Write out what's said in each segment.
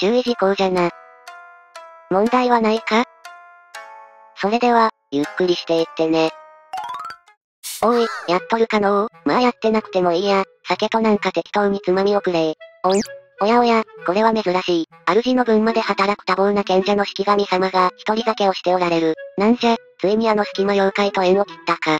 注意事項じゃな。問題はないか？それでは、ゆっくりしていってね。おい、やっとるかのー。まあやってなくてもいいや。酒となんか適当につまみをくれー。おやおや、これは珍しい。主の分まで働く多忙な賢者の式神様が一人酒をしておられる。なんじゃ、ついにあの隙間妖怪と縁を切ったか。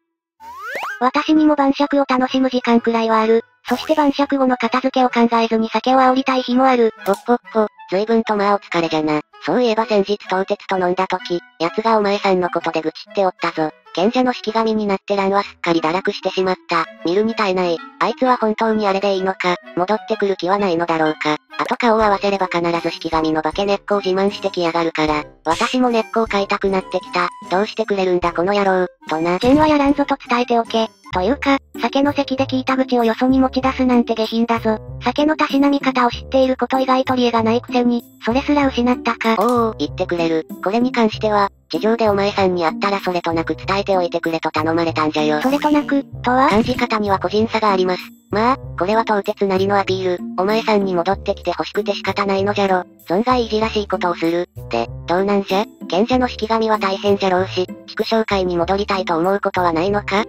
私にも晩酌を楽しむ時間くらいはある。そして晩酌後の片付けを考えずに酒を煽りたい日もある。ほっほっほ、随分とまあお疲れじゃな。そういえば先日当鉄と飲んだ時、奴がお前さんのことで愚痴っておったぞ。賢者の式神になって蘭はすっかり堕落してしまった。見るに耐えない。あいつは本当にあれでいいのか、戻ってくる気はないのだろうか。あと顔を合わせれば必ず式神の化け猫を自慢してきやがるから。私も猫を飼いたくなってきた。どうしてくれるんだこの野郎、とな。善はやらんぞと伝えておけ。というか、酒の席で聞いた愚痴をよそに持ち出すなんて下品だぞ。酒のたしなみ方を知っていること以外取り柄がないくせに、それすら失ったか。おうおう、言ってくれる。これに関しては、地上でお前さんに会ったらそれとなく伝えておいてくれと頼まれたんじゃよ。それとなく、とは？感じ方には個人差があります。まあ、これは当鉄なりのアピール。お前さんに戻ってきて欲しくて仕方ないのじゃろ。存外いじらしいことをする。で、どうなんじゃ？賢者の式神は大変じゃろうし、畜生界に戻りたいと思うことはないのか？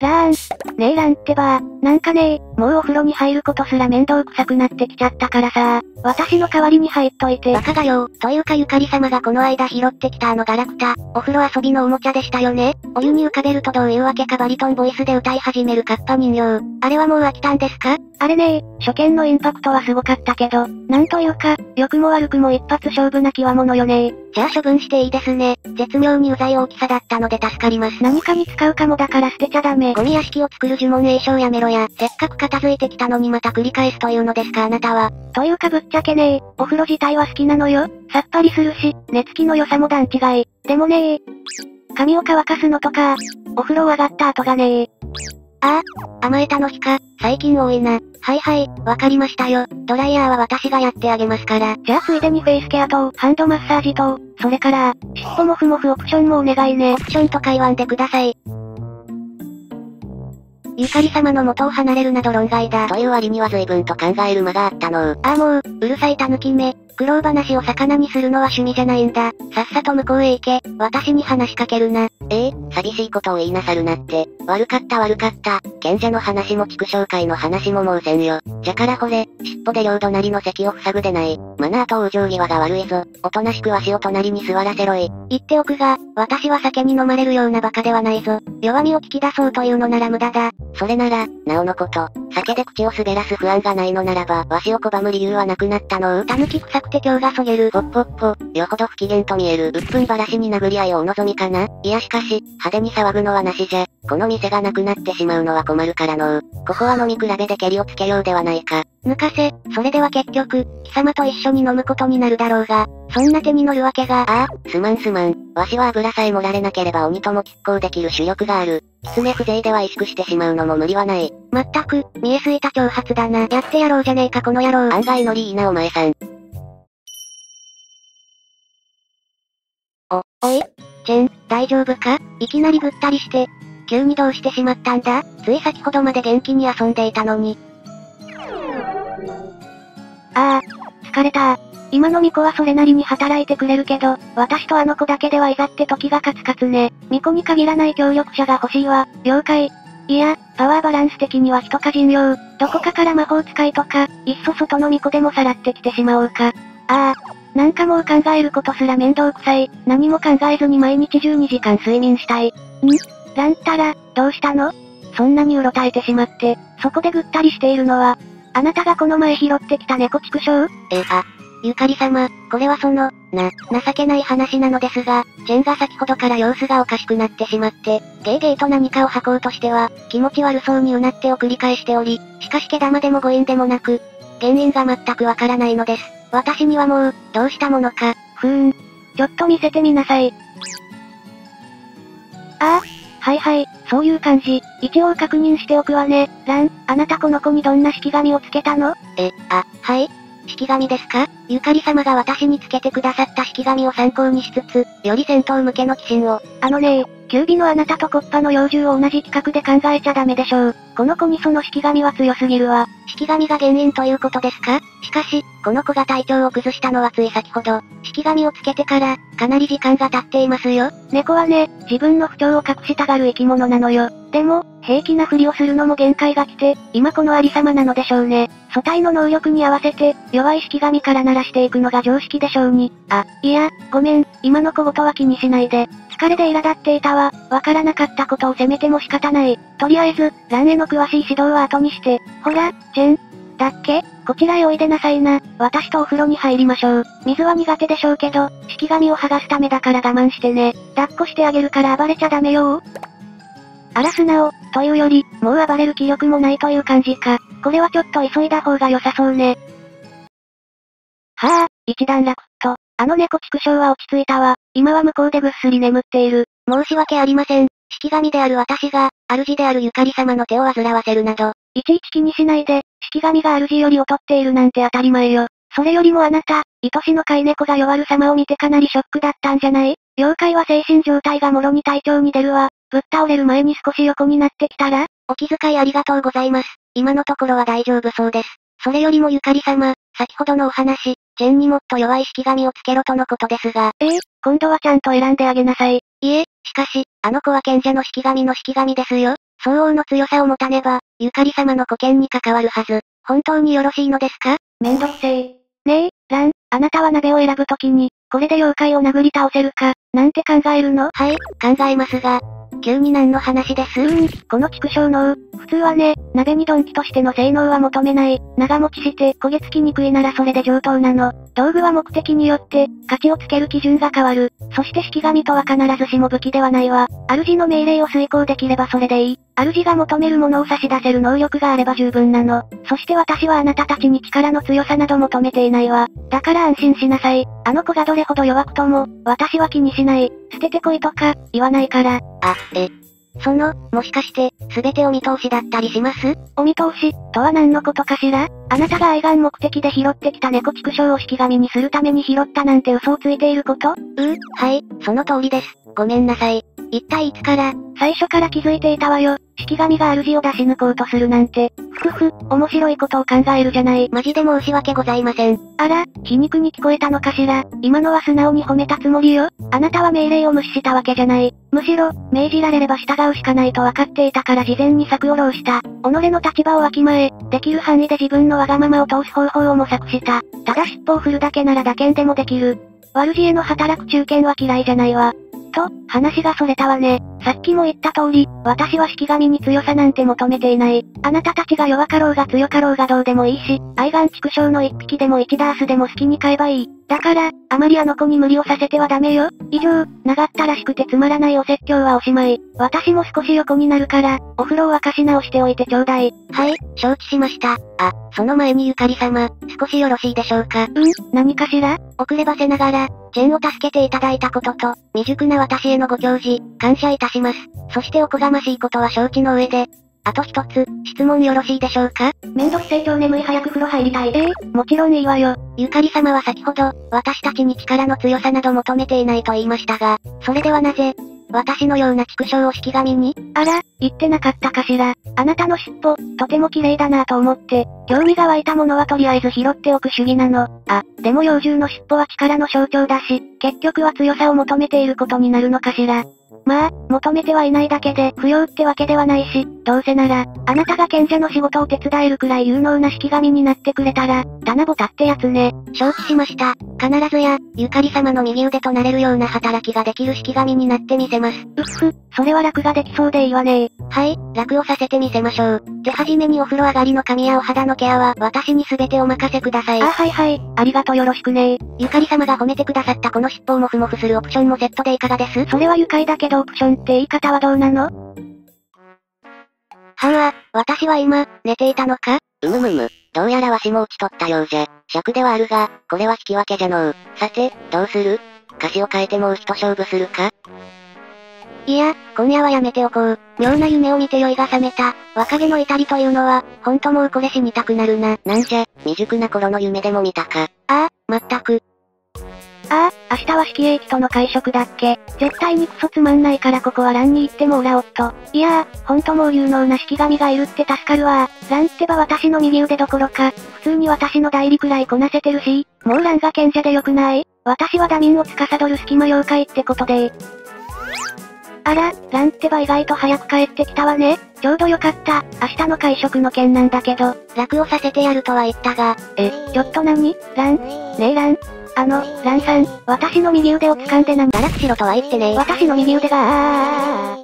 ラーン、ねえランってば、なんかねえ、もうお風呂に入ることすら面倒くさくなってきちゃったからさ、私の代わりに入っといて。バカがよ、というかゆかり様がこの間拾ってきたあのガラクタ、お風呂遊びのおもちゃでしたよね。お湯に浮かべるとどういうわけかバリトンボイスで歌い始めるカッパ人形、あれはもう飽きたんですか？あれねえ、初見のインパクトはすごかったけど、なんというか、良くも悪くも一発勝負なきわものよねえ。じゃあ処分していいですね。絶妙にうざい大きさだったので助かります。何かに使うかもだから捨てちゃダメ。ゴミ屋敷を作る呪文詠唱やめろや。せっかく片付いてきたのにまた繰り返すというのですかあなたは。というかぶっちゃけねえ、お風呂自体は好きなのよ。さっぱりするし、寝つきの良さも段違い。でもねえ、髪を乾かすのとか、お風呂上がった後がねえ。ああ、甘えたの日か、最近多いな。はいはい、わかりましたよ。ドライヤーは私がやってあげますから。じゃあついでにフェイスケアと、ハンドマッサージと、それから、尻尾もふもふオプションもお願いね。オプションとか言わんでください。ゆかり様の元を離れるなど論外だ。という割には随分と考える間があったの。ああもう、うるさい狸め。苦労話を魚にするのは趣味じゃないんだ。さっさと向こうへ行け。私に話しかけるな。寂しいことを言いなさるなって。悪かった悪かった。賢者の話も畜生界の話ももうせんよ。じゃからほれ、尻尾で両隣の席を塞ぐでない。マナーと往生際が悪いぞ。おとなしくわしを隣に座らせろい。言っておくが、私は酒に飲まれるようなバカではないぞ。弱みを聞き出そうというのなら無駄だ。それなら、なおのこと。酒で口を滑らす不安がないのならば、わしを拒む理由はなくなったのう。狸臭くて今日がそげる。ほっほっほ、よほど不機嫌と見える。うっぷんばらしに殴り合いをお望みかな？いやしかし、派手に騒ぐのはなしじゃ。この店がなくなってしまうのは困るからのう。ここは飲み比べでケリをつけようではないか。抜かせ、それでは結局、貴様と一緒に飲むことになるだろうが、そんな手に乗るわけが。ああ、すまんすまん。わしは油さえ盛られなければ鬼とも拮抗できる主力がある。狐風情では萎縮してしまうのも無理はない。まったく、見えすぎた挑発だな。やってやろうじゃねえかこの野郎。案外ノリいいなお前さん。おい、ジェン、大丈夫か？いきなりぐったりして。急にどうしてしまったんだ？つい先ほどまで元気に遊んでいたのに。ああ、疲れた。今の巫女はそれなりに働いてくれるけど、私とあの子だけではいざって時がカツカツね。巫女に限らない協力者が欲しいわ。了解。いや、パワーバランス的には人か人用。どこかから魔法使いとか、いっそ外の巫女でもさらってきてしまおうか。ああ。なんかもう考えることすら面倒くさい。何も考えずに毎日12時間睡眠したい。ランったら、どうしたの？そんなにうろたえてしまって、そこでぐったりしているのは、あなたがこの前拾ってきた猫畜生？ゆかり様、これはその、情けない話なのですが、ジェンが先ほどから様子がおかしくなってしまって、ゲーゲーと何かを吐こうとしては、気持ち悪そうにうなってを繰り返しており、しかし毛玉でも誤飲でもなく、原因が全くわからないのです。私にはもう、どうしたものか。ちょっと見せてみなさい。ああ、はいはい、そういう感じ。一応確認しておくわね。ラン、あなたこの子にどんな式紙をつけたの？はい。式紙ですか？ゆかり様が私につけてくださった式紙を参考にしつつ、より戦闘向けの寄進を。あのねえ、キュービのあなたとコッパの幼獣を同じ企画で考えちゃダメでしょう。この子にその式神は強すぎるわ。式神が原因ということですか？しかし、この子が体調を崩したのはつい先ほど。式神をつけてから、かなり時間が経っていますよ。猫はね、自分の不調を隠したがる生き物なのよ。でも、平気なふりをするのも限界が来て、今このありさまなのでしょうね。素体の能力に合わせて、弱い式神から鳴らしていくのが常識でしょうに。あ、いや、ごめん、今の小言は気にしないで。疲れで苛立っていたわ。わからなかったことを責めても仕方ない。とりあえず、蘭への詳しい指導は後にして。ほら、ジェン。だっけ？こちらへおいでなさいな。私とお風呂に入りましょう。水は苦手でしょうけど、式神を剥がすためだから我慢してね。抱っこしてあげるから暴れちゃダメよー。あら素直、というより、もう暴れる気力もないという感じか。これはちょっと急いだ方が良さそうね。はぁ、一段落、と。あの猫畜生は落ち着いたわ。今は向こうでぐっすり眠っている。申し訳ありません。式神である私が、主であるゆかり様の手を煩わせるなど。いちいち気にしないで、式神が主より劣っているなんて当たり前よ。それよりもあなた、愛しの飼い猫が弱る様を見てかなりショックだったんじゃない？妖怪は精神状態がもろに体調に出るわ。ぶっ倒れる前に少し横になってきたら？お気遣いありがとうございます。今のところは大丈夫そうです。それよりもゆかり様、先ほどのお話、ジェンにもっと弱い式神をつけろとのことですが。今度はちゃんと選んであげなさい。いえ、しかし、あの子は賢者の式神の式神ですよ。相応の強さを持たねば、ゆかり様の保険に関わるはず。本当によろしいのですか？めんどくせえ。ねえ、ラン、あなたは鍋を選ぶときに、これで妖怪を殴り倒せるか、なんて考えるの？はい、考えますが。急に何の話です？この畜生の、普通はね、鍋に鈍器としての性能は求めない。長持ちして焦げつきにくいならそれで上等なの。道具は目的によって、価値をつける基準が変わる。そして式神とは必ずしも武器ではないわ。主の命令を遂行できればそれでいい。主が求めるものを差し出せる能力があれば十分なの。そして私はあなたたちに力の強さなど求めていないわ。だから安心しなさい。あの子がどれほど弱くとも、私は気にしない。捨ててこいとか、言わないから。もしかして、すべてお見通しだったりします？お見通し、とは何のことかしら？あなたが愛玩目的で拾ってきた猫畜生を式神にするために拾ったなんて嘘をついていること？はい、その通りです。ごめんなさい。一体いつから？最初から気づいていたわよ。式神が主を出し抜こうとするなんて。面白いことを考えるじゃない。マジで申し訳ございません。あら、皮肉に聞こえたのかしら。今のは素直に褒めたつもりよ。あなたは命令を無視したわけじゃない。むしろ、命じられれば従うしかないと分かっていたから事前に策を弄した。己の立場をわきまえ、できる範囲で自分のわがままを通す方法を模索した。ただ尻尾を振るだけなら打鍵でもできる。悪知恵の働く忠犬は嫌いじゃないわ。と、話が逸れたわね。さっきも言った通り、私は式神に強さなんて求めていない。あなたたちが弱かろうが強かろうがどうでもいいし、愛玩畜生の一匹でも一ダースでも好きに買えばいい。だから、あまりあの子に無理をさせてはダメよ。以上、長ったらしくてつまらないお説教はおしまい。私も少し横になるから、お風呂を沸かし直しておいてちょうだい。はい、承知しました。その前にゆかり様、少しよろしいでしょうか。何かしら？遅ればせながら、ジェンを助けていただいたことと、未熟な私へのご教示、感謝いたします。そしておこがましいことは承知の上で、あと一つ、質問よろしいでしょうか？めんどくせえ超眠い早く風呂入りたい。もちろんいいわよ。ゆかり様は先ほど、私たちに力の強さなど求めていないと言いましたが、それではなぜ、私のような畜生を式神に？あら、言ってなかったかしら。あなたの尻尾、とても綺麗だなぁと思って、興味が湧いたものはとりあえず拾っておく主義なの。でも幼獣の尻尾は力の象徴だし、結局は強さを求めていることになるのかしら。まあ、求めてはいないだけで不要ってわけではないし、どうせなら、あなたが賢者の仕事を手伝えるくらい有能な式神になってくれたら、棚ぼたってやつね。承知しました。必ずや、ゆかり様の右腕となれるような働きができる式神になってみせます。それは楽ができそうでいいわね。はい、楽をさせてみせましょう。手始めにお風呂上がりの髪やお肌のケアは私に全てお任せください。はい、ありがとうよろしくね。ゆかり様が褒めてくださったこの尻尾をモフモフするオプションもセットでいかがです？それは愉快だけど、オプションって言い方はどうなの？私は今、寝ていたのか？どうやらわしも打ち取ったようじゃ。尺ではあるが、これは引き分けじゃのう。さて、どうする？歌詞を変えてもう一勝負するか？いや、今夜はやめておこう。妙な夢を見て酔いが覚めた。若気の至りというのは、ほんともうこれ死にたくなるな。なんじゃ、未熟な頃の夢でも見たか。まったく。ああ、明日は式駅との会食だっけ。絶対にクソつまんないからここは蘭に行ってもオラおっと。いやー、ほんともう有能な式神がいるって助かるわー。蘭ってば私の右腕どころか、普通に私の代理くらいこなせてるし、もう蘭が賢者でよくない？私はダミンを司る隙間妖怪ってことで。あら、蘭ってば意外と早く帰ってきたわね。ちょうどよかった。明日の会食の件なんだけど、楽をさせてやるとは言ったが、ちょっと何？蘭？ねえ蘭？蘭さん、私の右腕を掴んでなんだらくしろとは言ってねえ。私の右腕が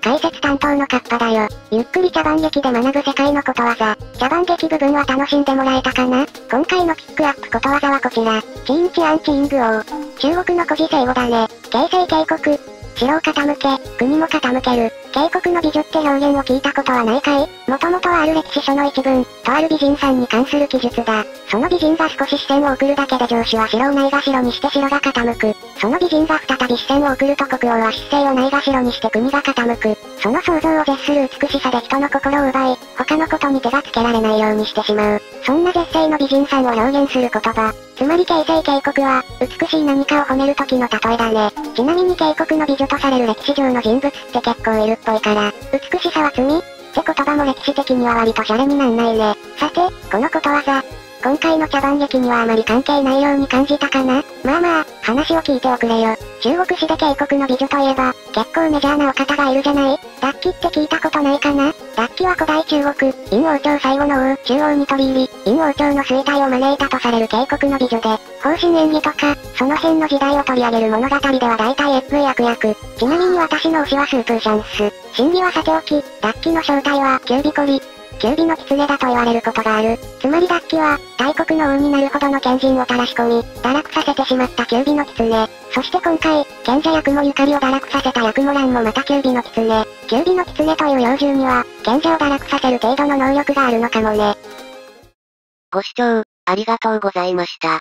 解説担当のカッパだよ。ゆっくり茶番劇で学ぶ世界のことわざ。茶番劇部分は楽しんでもらえたかな？今回のピックアップことわざはこちら。チーンチアンチイング王。中国の古事成語だね。形成帝国。城を傾け、国も傾ける。帝国の美女って表現を聞いたことはないかい？もともとはある歴史書の一文、とある美人さんに関する記述だ。その美人が少し視線を送るだけで城主は城をないがしろにして城が傾く。その美人が再び視線を送ると国王は失勢をないがしろにして国が傾く。その想像を絶する美しさで人の心を奪い、他のことに手がつけられないようにしてしまう。そんな絶世の美人さんを表現する言葉。つまり形成帝国は、美しい何かを褒める時の例えだね。ちなみに帝国の美女とされる歴史上の人物って結構いるっぽいから、美しさは罪って言葉も歴史的には割とシャレになんないね。さて、このことわざ。今回の茶番劇にはあまり関係ないように感じたかな？まあまあ、話を聞いておくれよ。中国史で帝国の美女といえば、結構メジャーなお方がいるじゃない？脱旗って聞いたことないかな？脱旗は古代中国、殷王朝最後の王、中央に飛び入り、殷王朝の衰退を招いたとされる帝国の美女で、方針演技とか、その辺の時代を取り上げる物語では大体越風役役。ちなみに私の推しはスープーシャンス。真偽はさておき、脱旗の正体は、キュービコリ。キュービの狐だと言われることがある。つまり脱旗は、大国の王になるほどの賢人を垂らし込み、堕落させてしまったキュービの狐。そして今回、賢者役もゆかりを堕落させた役も蘭もまたキュービの狐。キュービの狐という幼獣には、賢者を堕落させる程度の能力があるのかもね。ご視聴、ありがとうございました。